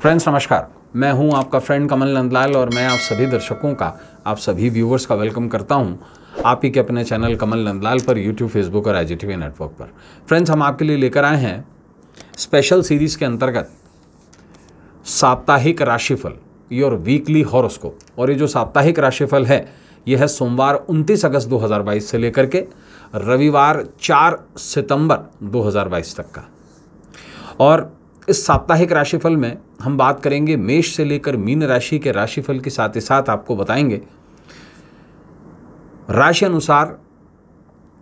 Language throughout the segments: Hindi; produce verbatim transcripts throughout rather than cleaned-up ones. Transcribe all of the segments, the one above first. फ्रेंड्स नमस्कार, मैं हूं आपका फ्रेंड कमल नंदलाल और मैं आप सभी दर्शकों का, आप सभी व्यूवर्स का वेलकम करता हूं आप ही के अपने चैनल कमल नंदलाल पर, यूट्यूब, फेसबुक और आईजी टीवी नेटवर्क पर। फ्रेंड्स, हम आपके लिए लेकर आए हैं स्पेशल सीरीज के अंतर्गत साप्ताहिक राशिफल, योर वीकली हॉरोस्कोप। और ये जो साप्ताहिक राशिफल है यह है सोमवार उनतीस अगस्त दो हज़ार बाईस से लेकर के रविवार चार सितंबर दो हज़ार बाईस तक का। और इस साप्ताहिक राशिफल में हम बात करेंगे मेष से लेकर मीन राशि के राशिफल के साथ ही साथ आपको बताएंगे राशि अनुसार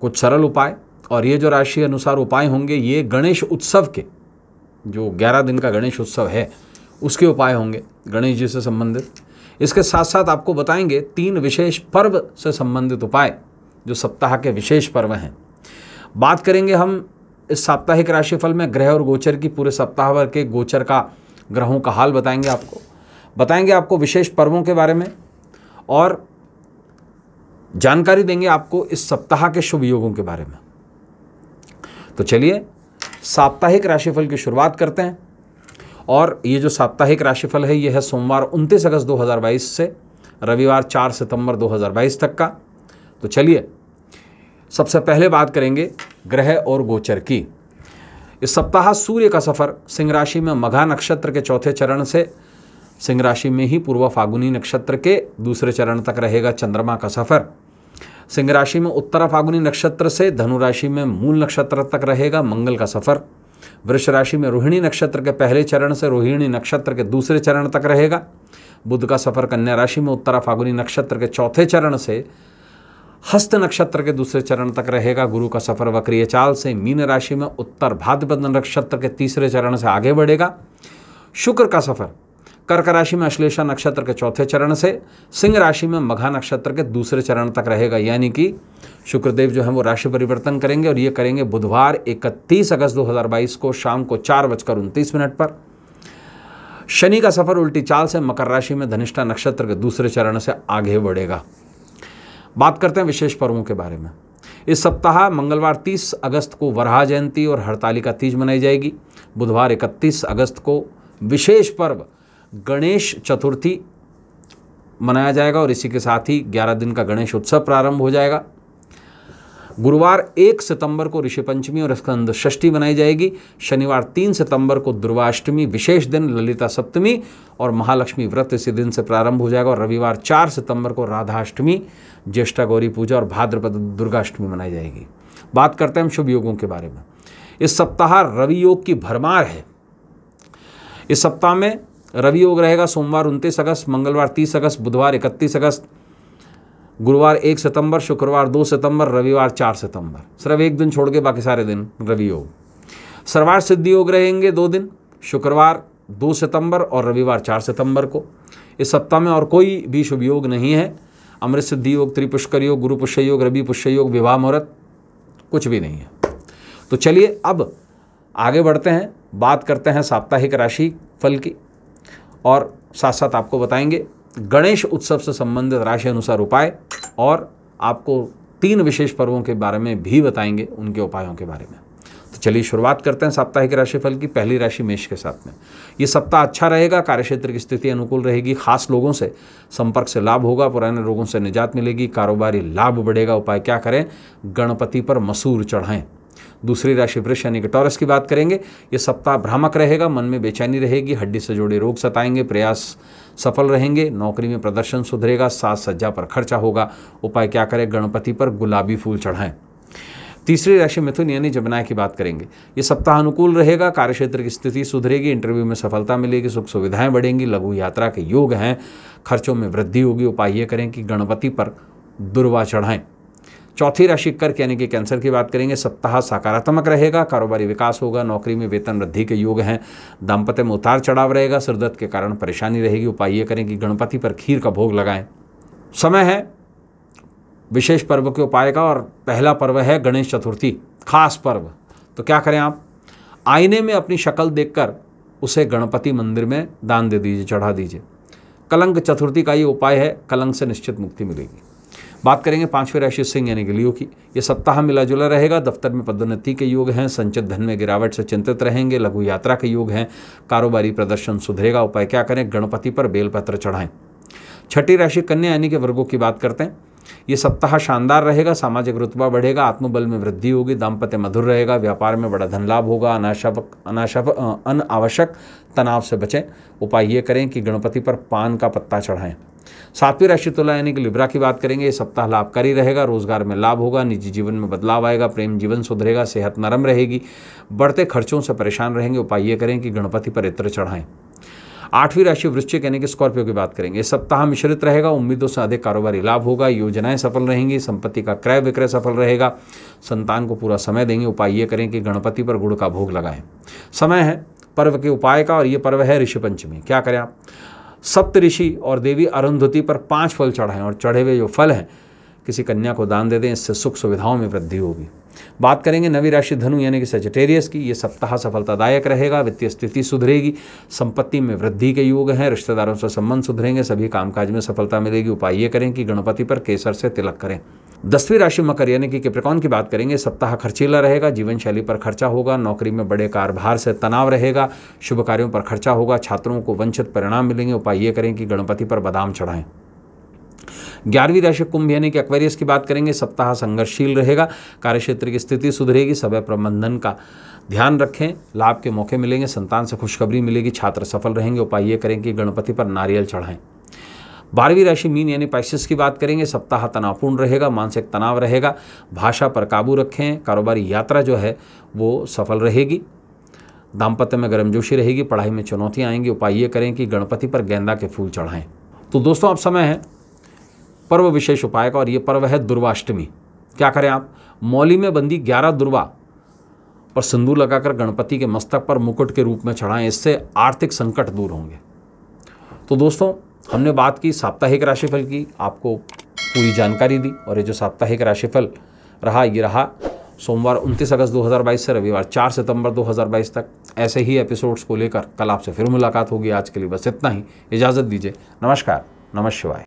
कुछ सरल उपाय। और ये जो राशि अनुसार उपाय होंगे ये गणेश उत्सव के, जो ग्यारह दिन का गणेश उत्सव है उसके उपाय होंगे गणेश जी से संबंधित। इसके साथ साथ आपको बताएंगे तीन विशेष पर्व से संबंधित उपाय जो सप्ताह के विशेष पर्व हैं। बात करेंगे हम इस साप्ताहिक राशिफल में ग्रह और गोचर की, पूरे सप्ताह भर के गोचर का, ग्रहों का हाल बताएंगे आपको, बताएंगे आपको विशेष पर्वों के बारे में और जानकारी देंगे आपको इस सप्ताह के शुभ योगों के बारे में। तो चलिए साप्ताहिक राशिफल की शुरुआत करते हैं। और ये जो साप्ताहिक राशिफल है यह है सोमवार उनतीस अगस्त दो हज़ार बाईस से रविवार चार सितंबर दो हज़ार बाईस तक का। तो चलिए सबसे पहले बात करेंगे ग्रह और गोचर की। इस सप्ताह सूर्य का सफ़र सिंह राशि में मघा नक्षत्र के चौथे चरण से सिंह राशि में ही पूर्व फागुनी नक्षत्र के दूसरे चरण तक रहेगा। चंद्रमा का सफ़र सिंह राशि में उत्तरा फागुनी नक्षत्र से धनु राशि में मूल नक्षत्र तक रहेगा। मंगल का सफ़र वृष राशि में रोहिणी नक्षत्र के पहले चरण से रोहिणी नक्षत्र के दूसरे चरण तक रहेगा। बुध का सफर कन्या राशि में उत्तरा फागुनी नक्षत्र के चौथे चरण से हस्त नक्षत्र के दूसरे चरण तक रहेगा। गुरु का सफर वक्रीय चाल से मीन राशि में उत्तर भाद्रपद नक्षत्र के तीसरे चरण से आगे बढ़ेगा। शुक्र का सफर कर्क राशि में अश्लेषा नक्षत्र के चौथे चरण से सिंह राशि में मघा नक्षत्र के दूसरे चरण तक रहेगा। यानी कि शुक्रदेव जो है वो राशि परिवर्तन करेंगे और ये करेंगे बुधवार इकतीस अगस्त दो हज़ार बाईस को शाम को चार बजकर उनतीस मिनट पर। शनि का सफर उल्टी चाल से मकर राशि में धनिष्ठा नक्षत्र के दूसरे चरण से आगे बढ़ेगा। बात करते हैं विशेष पर्वों के बारे में। इस सप्ताह मंगलवार तीस अगस्त को वरहा जयंती और हड़ताली का तीज मनाई जाएगी। बुधवार इकतीस अगस्त को विशेष पर्व गणेश चतुर्थी मनाया जाएगा और इसी के साथ ही ग्यारह दिन का गणेश उत्सव प्रारंभ हो जाएगा। गुरुवार एक सितंबर को ऋषि पंचमी और स्कंद षष्ठी मनाई जाएगी। शनिवार तीन सितंबर को दुर्गाष्टमी, विशेष दिन ललिता सप्तमी और महालक्ष्मी व्रत इसी दिन से प्रारंभ हो जाएगा। और रविवार चार सितंबर को राधाअष्टमी, ज्येष्ठा गौरी पूजा और भाद्रपद दुर्गाष्टमी मनाई जाएगी। बात करते हैं हम शुभ योगों के बारे में। इस सप्ताह रवि योग की भरमार है। इस सप्ताह में रवि योग रहेगा सोमवार उनतीस अगस्त, मंगलवार तीस अगस्त, बुधवार इकतीस अगस्त, गुरुवार एक सितंबर, शुक्रवार दो सितंबर, रविवार चार सितंबर। सिर्फ एक दिन छोड़ के बाकी सारे दिन रवि योग। सर्वार्थ सिद्धियोग रहेंगे दो दिन, शुक्रवार दो सितंबर और रविवार चार सितंबर को। इस सप्ताह में और कोई भी शुभ योग नहीं है। अमृत सिद्धियोग, त्रिपुष्कर योग, गुरु पुष्य योग, रवि पुष्य योग, विवाह मुहूर्त, कुछ भी नहीं है। तो चलिए अब आगे बढ़ते हैं, बात करते हैं साप्ताहिक राशि फल की और साथ साथ आपको बताएंगे गणेश उत्सव से संबंधित राशि अनुसार उपाय और आपको तीन विशेष पर्वों के बारे में भी बताएंगे, उनके उपायों के बारे में। तो चलिए शुरुआत करते हैं साप्ताहिक राशिफल की। पहली राशि मेष के साथ में। ये सप्ताह अच्छा रहेगा, कार्यक्षेत्र की स्थिति अनुकूल रहेगी, खास लोगों से संपर्क से लाभ होगा, पुराने रोगों से निजात मिलेगी, कारोबारी लाभ बढ़ेगा। उपाय क्या करें? गणपति पर मसूर चढ़ाएं। दूसरी राशि वृष यानी कि टॉरस की बात करेंगे। ये सप्ताह भ्रामक रहेगा, मन में बेचैनी रहेगी, हड्डी से जुड़े रोग सताएंगे, प्रयास सफल रहेंगे, नौकरी में प्रदर्शन सुधरेगा, साज सज्जा पर खर्चा होगा। उपाय क्या करें? गणपति पर गुलाबी फूल चढ़ाएं। तीसरी राशि मिथुन यानी जमनाय की बात करेंगे। ये सप्ताह अनुकूल रहेगा, कार्यक्षेत्र की स्थिति सुधरेगी, इंटरव्यू में सफलता मिलेगी, सुख सुविधाएं बढ़ेंगी, लघु यात्रा के योग हैं, खर्चों में वृद्धि होगी। उपाय ये करें कि गणपति पर दुर्वा चढ़ाएं। चौथी राशि कर्क यानी कि कैंसर की बात करेंगे। सप्ताह सकारात्मक रहेगा, कारोबारी विकास होगा, नौकरी में वेतन वृद्धि के योग हैं, दाम्पत्य में उतार चढ़ाव रहेगा, सिरदर्द के कारण परेशानी रहेगी। उपाय ये करें कि गणपति पर खीर का भोग लगाएं। समय है विशेष पर्व के उपाय का और पहला पर्व है गणेश चतुर्थी, खास पर्व। तो क्या करें आप? आईने में अपनी शक्ल देखकर उसे गणपति मंदिर में दान दे दीजिए, चढ़ा दीजिए। कलंक चतुर्थी का ये उपाय है, कलंक से निश्चित मुक्ति मिलेगी। बात करेंगे पांचवें राशि सिंह यानी कि लियो की। यह सप्ताह मिला जुला रहेगा। दफ्तर में पदोन्नति के योग हैं। संचित धन में गिरावट से चिंतित रहेंगे। लघु यात्रा के योग हैं। कारोबारी प्रदर्शन सुधरेगा। उपाय क्या करें? गणपति पर बेलपत्र चढ़ाएं। छठी राशि कन्या यानी कि वर्गों की बात करते हैं। ये सप्ताह शानदार रहेगा। सामाजिक रुतबा बढ़ेगा। आत्मबल में वृद्धि होगी। दाम्पत्य मधुर रहेगा। व्यापार में बड़ा धन लाभ होगा। अनाशक अनाशक अनावश्यक तनाव से बचें। उपाय ये करें कि गणपति पर पान का पत्ता चढ़ाएं। सातवीं राशि तुला यानी कि लिब्रा की बात करेंगे। ये सप्ताह लाभकारी रहेगा। रोजगार में लाभ होगा। निजी जीवन में बदलाव आएगा। प्रेम जीवन सुधरेगा। सेहत नरम रहेगी। बढ़ते खर्चों से परेशान रहेंगे। उपाय ये करें कि गणपति पर इत्र चढ़ाएं। आठवीं राशि वृश्चिक यानी कि स्कॉर्पियो की बात करेंगे। इस सप्ताह मिश्रित रहेगा। उम्मीदों से अधिक कारोबारी लाभ होगा। योजनाएं सफल रहेंगी। संपत्ति का क्रय विक्रय सफल रहेगा। संतान को पूरा समय देंगे। उपाय ये करें कि गणपति पर गुड़ का भोग लगाएं। समय है पर्व के उपाय का और ये पर्व है ऋषि पंचमी। क्या करें आप? सप्तऋषि और देवी अरुंधति पर पाँच फल चढ़ाएं और चढ़े हुए जो फल हैं किसी कन्या को दान दे दें। इससे सुख सुविधाओं में वृद्धि होगी। बात करेंगे नवी राशि धनु यानी कि सजिटेरियस की। ये सप्ताह सफलतादायक रहेगा। वित्तीय स्थिति सुधरेगी। संपत्ति में वृद्धि के योग हैं। रिश्तेदारों से संबंध सुधरेंगे। सभी कामकाज में सफलता मिलेगी। उपाय ये करें कि गणपति पर केसर से तिलक करें। दसवीं राशि मकर यानी कि कैप्रिकॉन की बात करेंगे। सप्ताह खर्चीला रहेगा। जीवन शैली पर खर्चा होगा। नौकरी में बड़े कारोबार से तनाव रहेगा। शुभ कार्यों पर खर्चा होगा। छात्रों को वंचित परिणाम मिलेंगे। उपाय ये करें कि गणपति पर बादाम चढ़ाएं। ग्यारहवीं राशि कुंभ यानी कि एक्वेरियस की बात करेंगे। सप्ताह संघर्षशील रहेगा। कार्यक्षेत्र की स्थिति सुधरेगी। समय प्रबंधन का ध्यान रखें। लाभ के मौके मिलेंगे। संतान से खुशखबरी मिलेगी। छात्र सफल रहेंगे। उपाय ये करें कि गणपति पर नारियल चढ़ाएं। बारहवीं राशि मीन यानी पाइसेस की बात करेंगे। सप्ताह तनावपूर्ण रहेगा। मानसिक तनाव रहेगा। भाषा पर काबू रखें। कारोबारी यात्रा जो है वो सफल रहेगी। दाम्पत्य में गर्मजोशी रहेगी। पढ़ाई में चुनौतियाँ आएंगी। उपाय ये करें कि गणपति पर गेंदा के फूल चढ़ाएं। तो दोस्तों अब समय है पर्व विशेष उपाय का और ये पर्व है दुर्गाष्टमी। क्या करें आप? मौली में बंदी ग्यारह दुर्वा पर सिंदूर लगाकर गणपति के मस्तक पर मुकुट के रूप में चढ़ाएं। इससे आर्थिक संकट दूर होंगे। तो दोस्तों हमने बात की साप्ताहिक राशिफल की, आपको पूरी जानकारी दी और ये जो साप्ताहिक राशिफल रहा ये रहा सोमवार उनतीस अगस्त दो हज़ार बाईस से रविवार चार सितंबर दो हज़ार बाईस तक। ऐसे ही एपिसोड्स को लेकर कल आपसे फिर मुलाकात होगी। आज के लिए बस इतना ही। इजाज़त दीजिए। नमस्कार। नमः शिवाय।